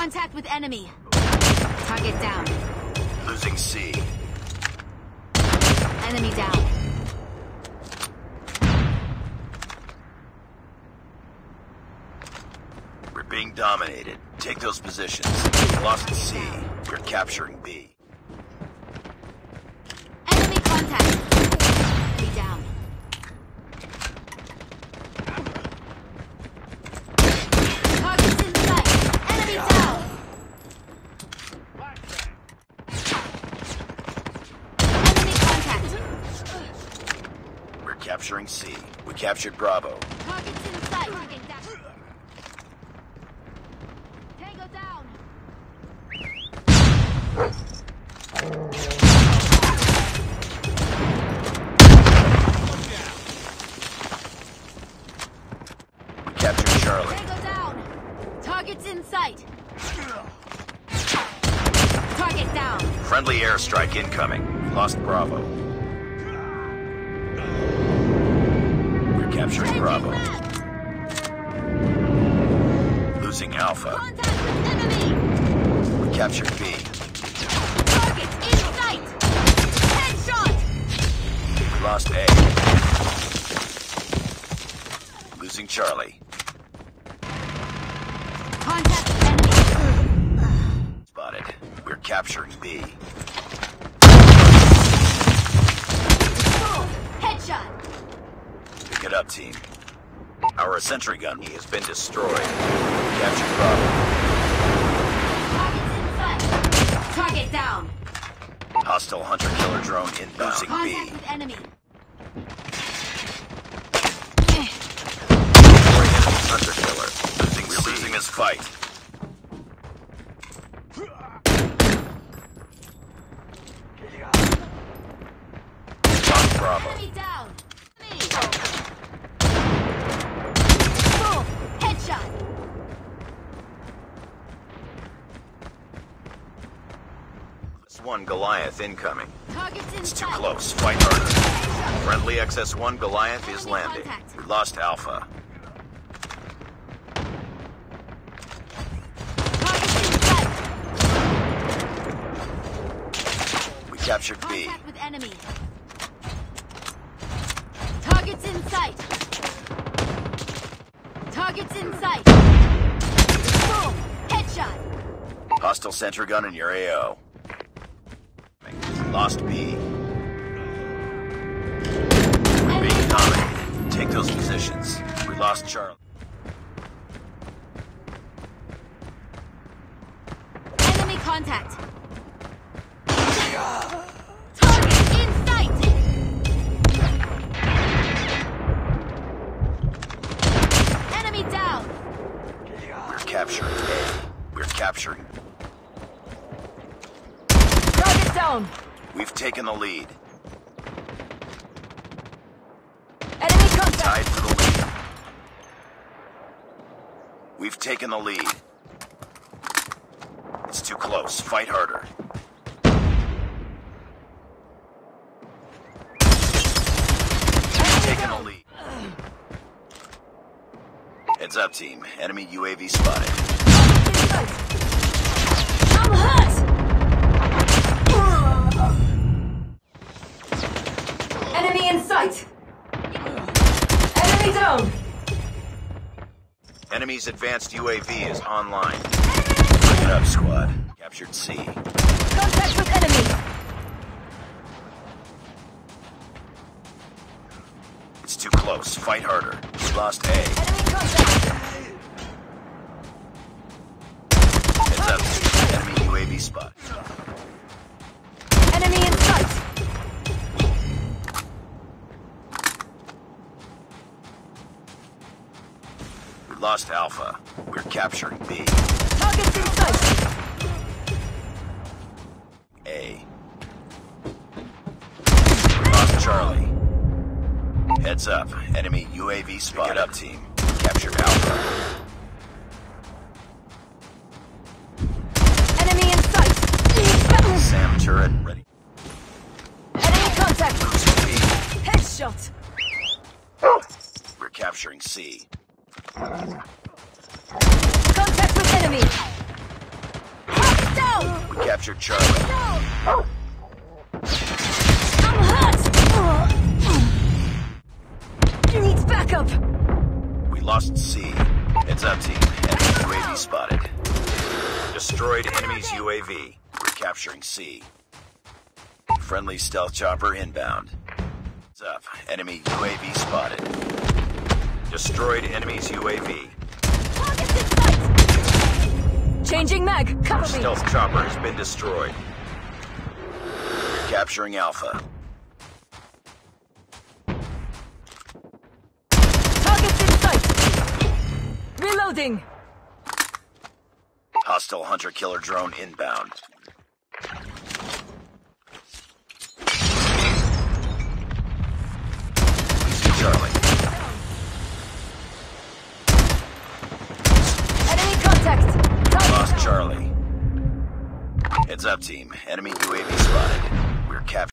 Contact with enemy. Target down. Losing C. Enemy down. We're being dominated. Take those positions. Lost C. We're capturing B. Enemy contact. Enemy down. Capturing C. We captured Bravo. Target's in sight. Target down. Tango down. We captured Charlie. Tango down. Target's in sight. Target down. Friendly airstrike incoming. Lost Bravo. Capturing Bravo. Losing Alpha. Contact with enemy. We captured B. Target in sight. Headshot. We lost A. Losing Charlie. Contact with enemy. Spotted. We're capturing B. Headshot. Pick it up, team. Our sentry gun has been destroyed. Capture Bravo. Target's in sight. Target down. Hostile hunter killer drone inbound. Losing B. Contact with enemy. Hunter killer. We're losing this fight. Lost Bravo. Enemy down. One Goliath incoming. It's too close. Fight harder. Friendly XS-1 Goliath is landing. We lost Alpha. We captured B. Contact with enemy. Target's in sight. Target's in sight. Boom. Headshot. Hostile sentry gun in your AO. Lost B. We're being dominated. Take those positions. We lost Charlie. Enemy contact. Target in sight. Enemy down. We're capturing A. We're capturing. Target down. We've taken the lead. Enemy contact. Tied for the lead. We've taken the lead. It's too close. Fight harder. We've taken the lead. Heads up, team. Enemy UAV spotted. I'm hurt. Sight. Enemy down. Enemy's advanced UAV is online. Bring it up, squad. Captured C. Contact with enemy. It's too close. Fight harder. We lost A. Enemy contact. Heads up. Enemy UAV spot. Enemy in sight. Lost Alpha. We're capturing B. Target's in sight. A. Lost Charlie. Heads up. Enemy UAV spotted. Pick it up, team. Capture Alpha. Enemy in sight. Sam turret ready. Enemy contact. Headshot. We're capturing C. Contact with enemy. captured Charlie. No! I'm hurt! He needs backup! We lost C. Heads up, team. Enemy UAV spotted. Destroyed enemy's UAV. Recapturing C. Friendly stealth chopper inbound. Heads up. Enemy UAV spotted. Destroyed enemy's UAV. Changing mag, cover me. Stealth chopper has been destroyed. Capturing Alpha. Targets in sight. Reloading. Hostile hunter killer drone inbound. Charlie. Enemy contact. Lost Charlie. Heads up, team. Enemy UAV spotted. We're captured.